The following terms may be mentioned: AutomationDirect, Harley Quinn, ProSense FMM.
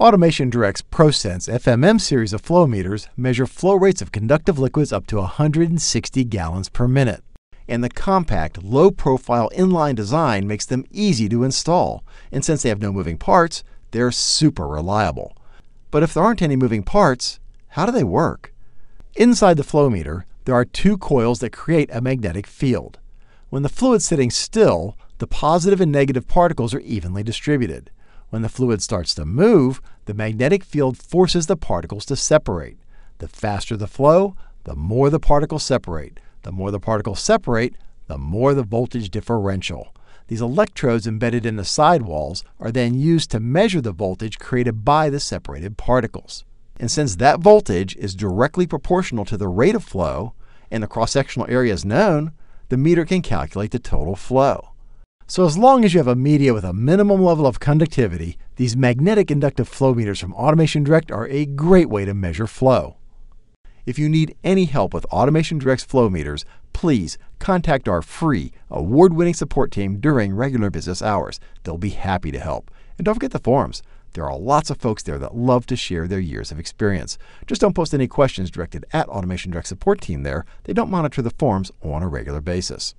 AutomationDirect's ProSense FMM series of flow meters measure flow rates of conductive liquids up to 160 gallons per minute. And the compact, low-profile inline design makes them easy to install. And since they have no moving parts, they're super reliable. But if there aren't any moving parts, how do they work? Inside the flow meter, there are two coils that create a magnetic field. When the fluid's sitting still, the positive and negative particles are evenly distributed. When the fluid starts to move, the magnetic field forces the particles to separate. The faster the flow, the more the particles separate. The more the particles separate, the more the voltage differential. These electrodes embedded in the sidewalls are then used to measure the voltage created by the separated particles. And since that voltage is directly proportional to the rate of flow, and the cross-sectional area is known, the meter can calculate the total flow. So as long as you have a media with a minimum level of conductivity, these magnetic inductive flow meters from AutomationDirect are a great way to measure flow. If you need any help with AutomationDirect's flow meters, please contact our free, award-winning support team during regular business hours. They'll be happy to help. And don't forget the forums. There are lots of folks there that love to share their years of experience. Just don't post any questions directed at AutomationDirect's support team there. They don't monitor the forums on a regular basis.